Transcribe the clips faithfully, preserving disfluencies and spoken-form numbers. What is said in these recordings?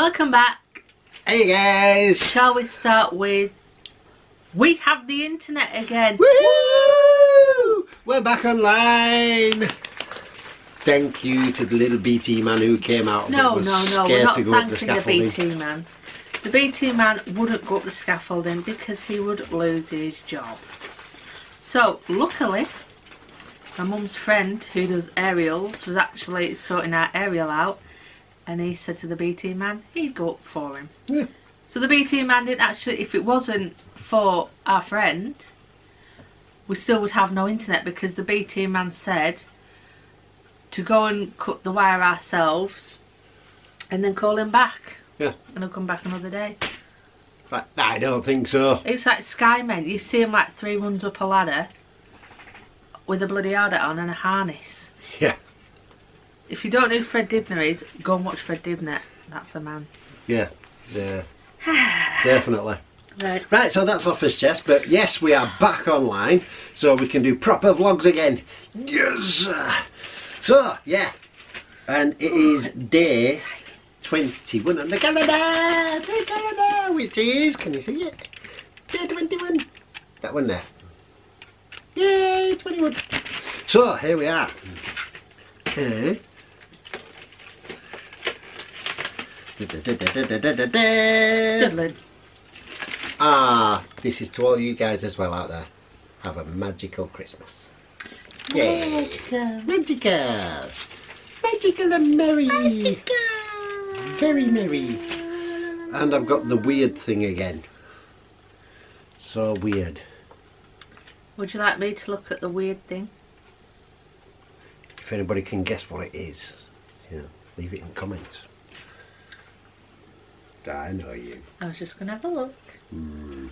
Welcome back. Hey guys. Shall we start with we have the internet again? Woo! We're back online. Thank you to the little B T man who came out. No, was no, no. We're not thanking the, the B T man. The B T man wouldn't go up the scaffolding because he would lose his job. So luckily, my mum's friend who does aerials was actually sorting our aerial out, and he said to the B T man he'd go up for him. Yeah. So the B T man didn't actually, if it wasn't for our friend, we still would have no internet because the B T man said to go and cut the wire ourselves and then call him back. Yeah. And he'll come back another day. But I don't think so. It's like Skymen. You see him like three runs up a ladder with a bloody hard-hat on and a harness. Yeah. If you don't know who Fred Dibner is, go and watch Fred Dibner. That's the man. Yeah. Yeah. Definitely. Right. Right, so that's off his chest, but yes, we are back online, so we can do proper vlogs again. Yes! So, yeah. And it is day twenty-one on the calendar! The calendar! Which is, can you see it? Day twenty-one. That one there. Yay, twenty-one. So, here we are. Uh, Ah, this is to all you guys as well out there. Have a magical Christmas. Yeah. Magical. Magical. Magical and merry. Magical. Very merry. And I've got the weird thing again. So weird. Would you like me to look at the weird thing? If anybody can guess what it is, you know, leave it in comments. I know you. I was just going to have a look. Mm.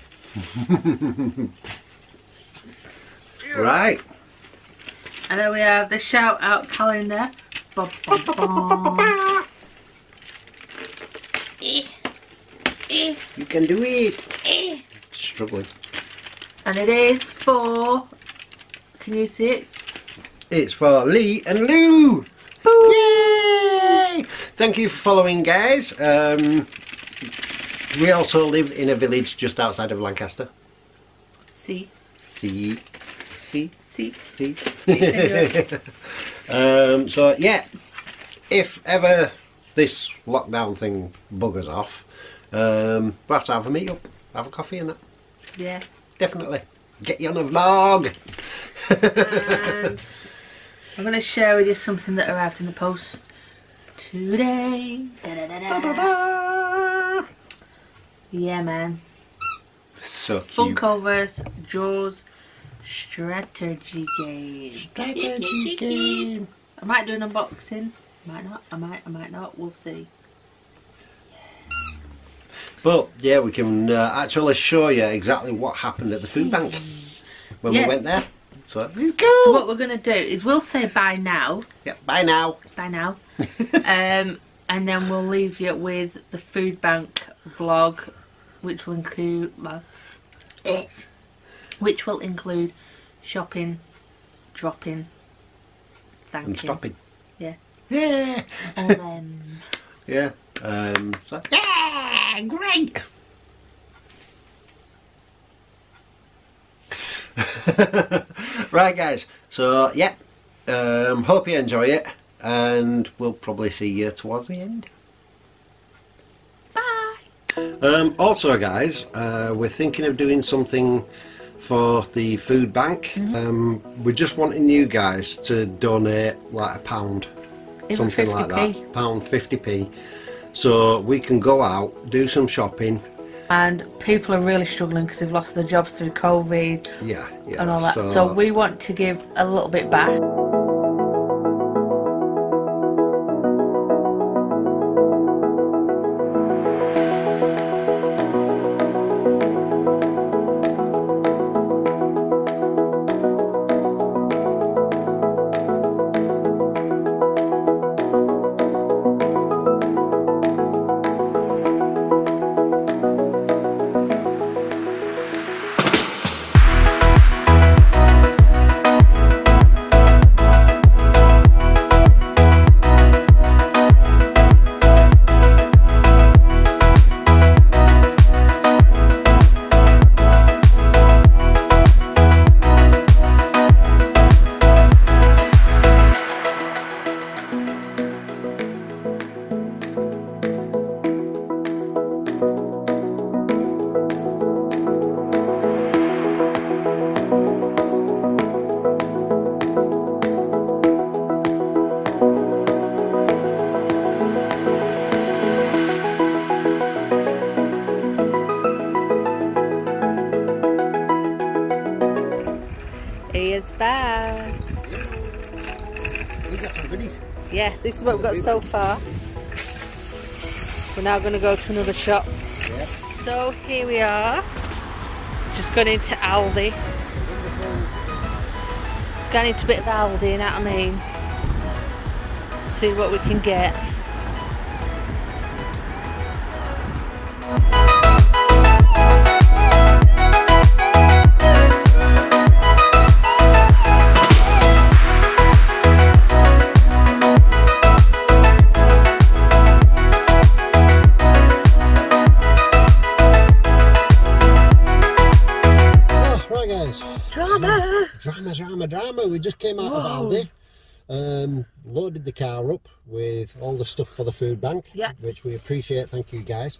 Right. And then we have the shout out calendar. Ba, ba, ba, ba, ba. You can do it. Eh. Struggling. And it is for, can you see it? It's for Lee and Lou. Boom. Yay! Thank you for following, guys. Um, We also live in a village just outside of Lancaster. See. See. See. See. See. um, so, yeah. If ever this lockdown thing buggers off, um, we'll have to have a meet-up. Have a coffee and that. Yeah. Definitely. Get you on a vlog. And I'm going to share with you something that arrived in the post today. Da -da -da -da. Ba -ba -ba. Yeah, man. So cute. Funkoverse Jaws strategy game. Strategy game. I might do an unboxing. Might not. I might. I might not. We'll see. But yeah, we can uh, actually show you exactly what happened at the food bank when yeah. we went there. So let's go. So what we're gonna do is we'll say bye now. Yeah. Bye now. Bye now. um, and then we'll leave you with the food bank vlog. Which will include, well, which will include shopping, dropping, thanking, and stopping. Yeah. Yeah. All them. Yeah. Um, so. Yeah. Great. Right, guys. So yeah. Um, hope you enjoy it, and we'll probably see you towards the end. Um, also, guys, uh, we're thinking of doing something for the food bank. Mm-hmm. um, we're just wanting you guys to donate like a pound, even something fifty p. Like that, pound fifty p, so we can go out, do some shopping. And people are really struggling because they've lost their jobs through COVID, yeah, yeah, and all that. So, so we want to give a little bit back. yeah, this is what we've got so far. We're now going to go to another shop. Yeah. So here we are, just gone into Aldi. Just going into a bit of Aldi, you know what I mean? See what we can get. Drama, drama, drama. We just came out Whoa. of Aldi, um, loaded the car up with all the stuff for the food bank, yeah. which we appreciate, thank you guys.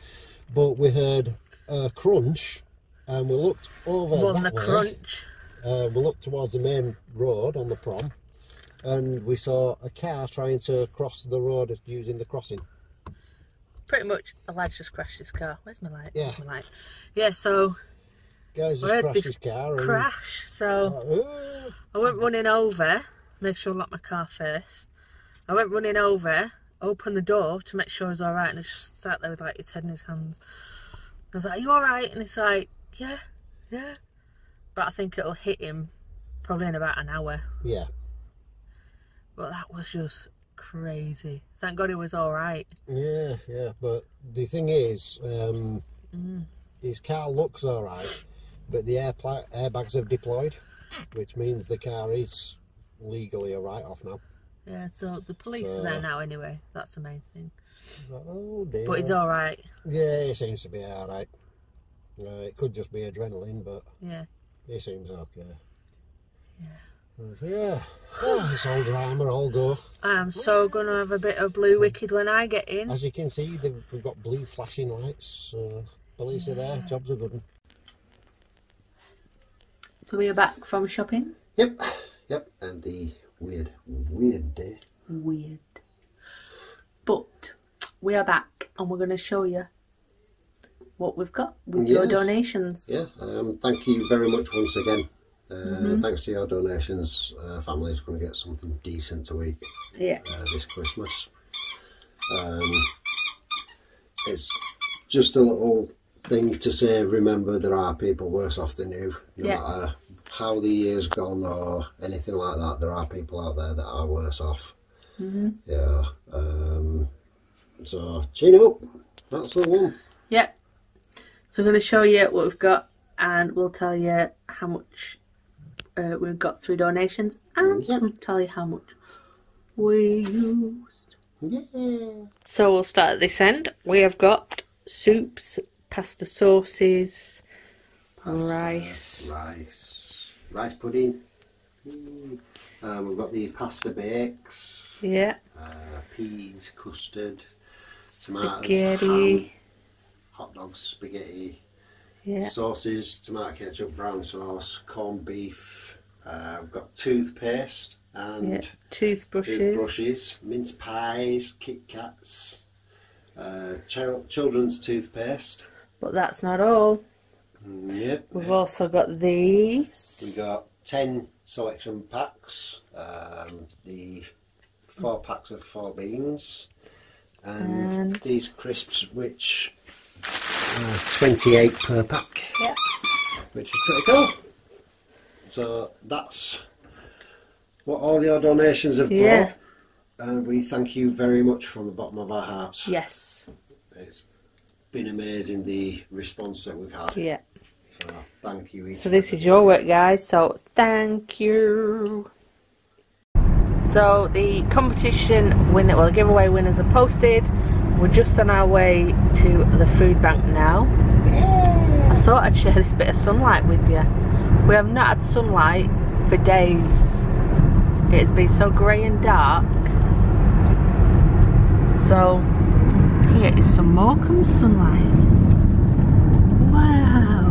But we heard a crunch and we looked over Won that the way, crunch. Uh, we looked towards the main road on the prom and we saw a car trying to cross the road using the crossing. Pretty much, a lad's just crashed his car. Where's my light? Yeah, Where's my light? yeah so... Guys just crashed his car and crash, so uh, I went running over, make sure I locked my car first. I went running over, opened the door to make sure it was alright, and I just sat there with like his head in his hands. I was like, "Are you alright?" And he's like, "Yeah, yeah." But I think it'll hit him probably in about an hour. Yeah. But that was just crazy. Thank God he was alright. Yeah, yeah. But the thing is, um, mm. his car looks alright. But the air airbags have deployed, which means the car is legally a write-off now. Yeah, so the police so, are there now anyway. That's the main thing. Oh dear. But it's all right. Yeah, it seems to be all right. Uh, it could just be adrenaline, but yeah, it seems okay. Yeah. Yeah. Oh, it's all drama, all go. I'm so gonna have a bit of blue wicked when I get in. As you can see, they've, we've got blue flashing lights. So police yeah. are there. Jobs are good. So we are back from shopping? Yep, yep, and the weird, weird day. Weird. But we are back and we're going to show you what we've got with yeah. your donations. Yeah, um, thank you very much once again. Uh, mm-hmm. Thanks to your donations, uh, family's going to get something decent to eat yeah. uh, this Christmas. Um, it's just a little... thing to say, remember there are people worse off than you, no yeah. matter how the year's gone or anything like that, there are people out there that are worse off. Mm-hmm. Yeah, um, so chin up, that's the one. Yep, so I'm going to show you what we've got and we'll tell you how much uh, we've got through donations and yep. we'll tell you how much we used. Yeah. So we'll start at this end. We have got soups, pasta sauces, pasta, rice, rice, rice pudding. Mm. Um, we've got the pasta bakes. Yeah. Uh, peas, custard, tomatoes, spaghetti, ham, hot dogs, spaghetti. Yeah. Sauces, tomato ketchup, brown sauce, corned beef. Uh, we've got toothpaste and yeah. toothbrushes. toothbrushes, mince pies, Kit Kats, uh, child children's toothpaste. But that's not all. Yep. We've also got these. We've got ten selection packs, um, the four packs of four beans, and, and these crisps, which are twenty-eight per pack. Yep. Which is pretty cool. So that's what all your donations have yeah. brought. And we thank you very much from the bottom of our hearts. Yes. It's been amazing, the response that we've had. Yeah. So thank you. So this is your work, guys, so thank you. So the competition winner, well, the giveaway winners are posted. We're just on our way to the food bank now. Yeah. I thought I'd share this bit of sunlight with you. We have not had sunlight for days. It has been so grey and dark. So here is some Morecambe sunlight. Wow.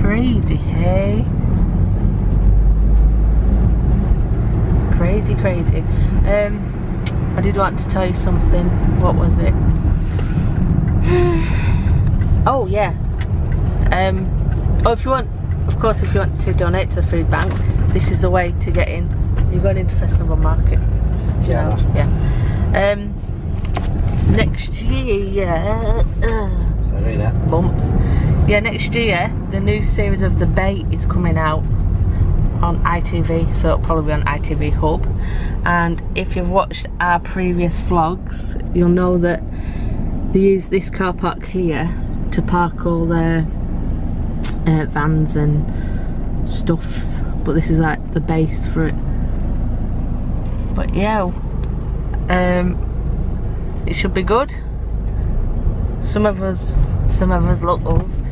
Crazy, hey? Crazy, crazy. Um, I did want to tell you something. What was it? Oh, yeah. Um, oh, if you want, of course, if you want to donate to the food bank, this is the way to get in. You're going into Festival Market. Yeah. You know? Yeah. Um, next year, uh, Sorry, that. bumps. Yeah, next year the new series of The Bay is coming out on I T V, so it'll probably be on I T V Hub. And if you've watched our previous vlogs, you'll know that they use this car park here to park all their uh, vans and stuffs, but this is like the base for it. But yeah, um, it should be good. Some of us, some of us locals,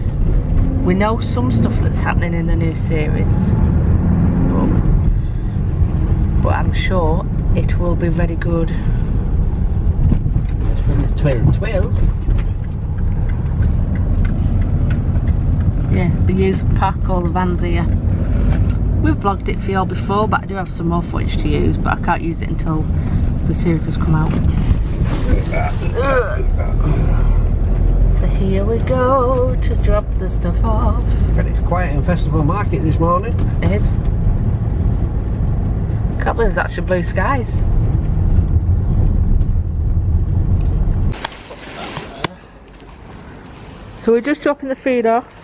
we know some stuff that's happening in the new series. But I'm sure it will be very good. That's from the twelve twelve. Yeah, they use park all the vans here. We've vlogged it for y'all before, but I do have some more footage to use, but I can't use it until the series has come out. So here we go to drop the stuff off. But it's quiet in Festival Market this morning. It is. I can't believe there's actually blue skies. So we're just dropping the food off.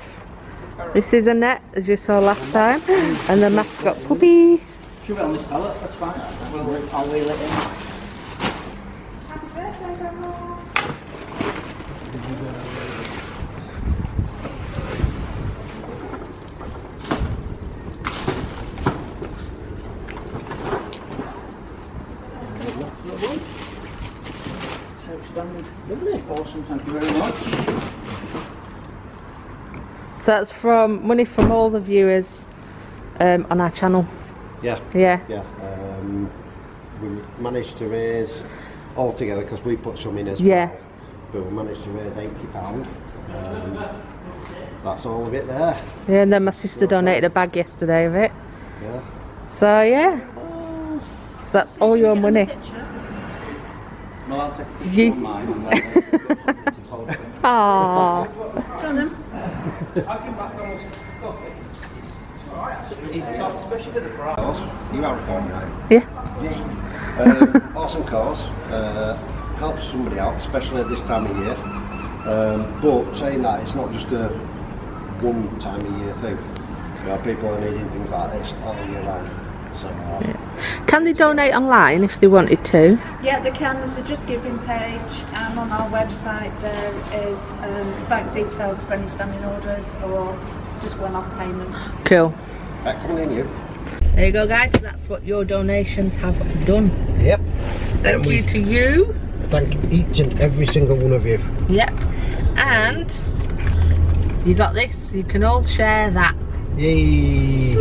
This is Annette, as you saw last time, and the mascot puppy. Shove it on this pallet, that's fine. I'll wheel it in. Happy birthday, Grandma. Awesome, thank you very much. So that's from money from all the viewers um, on our channel. Yeah. Yeah. Yeah. Um, we managed to raise altogether, because we put some in as yeah. well. But we managed to raise eighty pound. Um, that's all of it there. Yeah, and then my sister donated a bag yesterday of it. Yeah. So yeah. So that's all your money. Well, I'll take a picture of mine and then I'll take a Aww. John, then. I've been back on this coffee. It's alright, actually. It's top, especially with the crowd. You are a farm now. Yeah. Yeah. Um, awesome cause. Uh, helps somebody out, especially at this time of year. Um, but saying that, it's not just a one time a year thing. You know, people are needing things like this all year round. So, uh, yeah. Can they donate online if they wanted to? Yeah, they can. There's a Just Giving page, and on our website there is um, bank details for any standing orders or just one-off payments. Cool. Continue. There you go, guys. So that's what your donations have done. Yep. Thank um, you to you. Thank each and every single one of you. Yep. And you got this. You can all share that. Yay.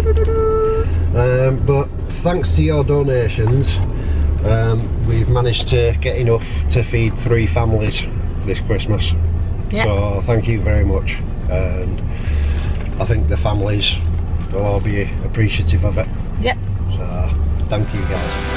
Um, but thanks to your donations, um, we've managed to get enough to feed three families this Christmas. Yep. So thank you very much, and I think the families will all be appreciative of it. Yep. So thank you guys.